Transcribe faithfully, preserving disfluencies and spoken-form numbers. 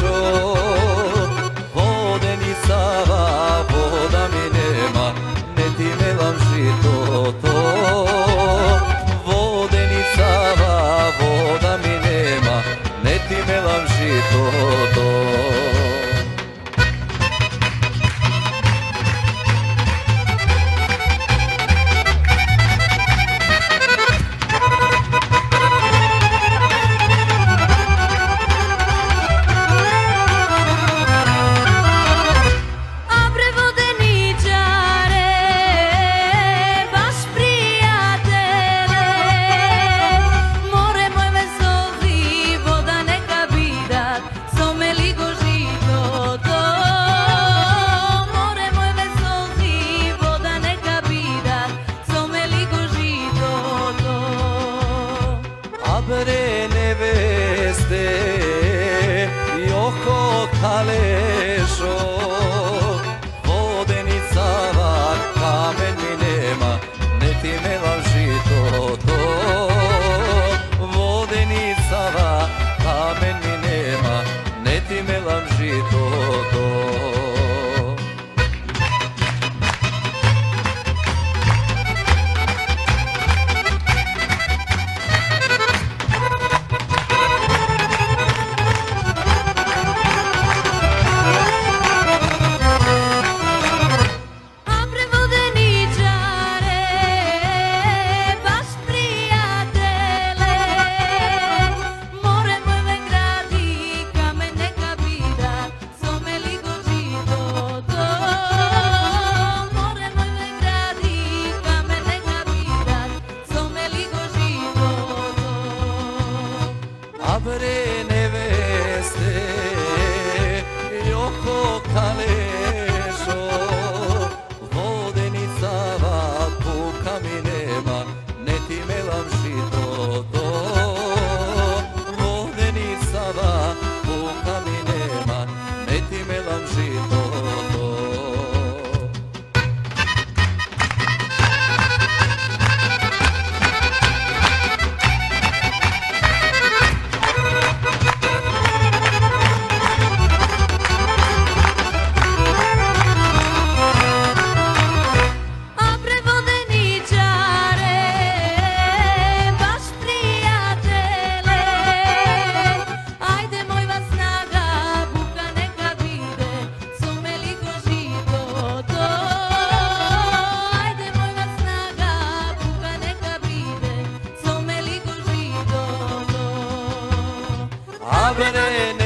Abre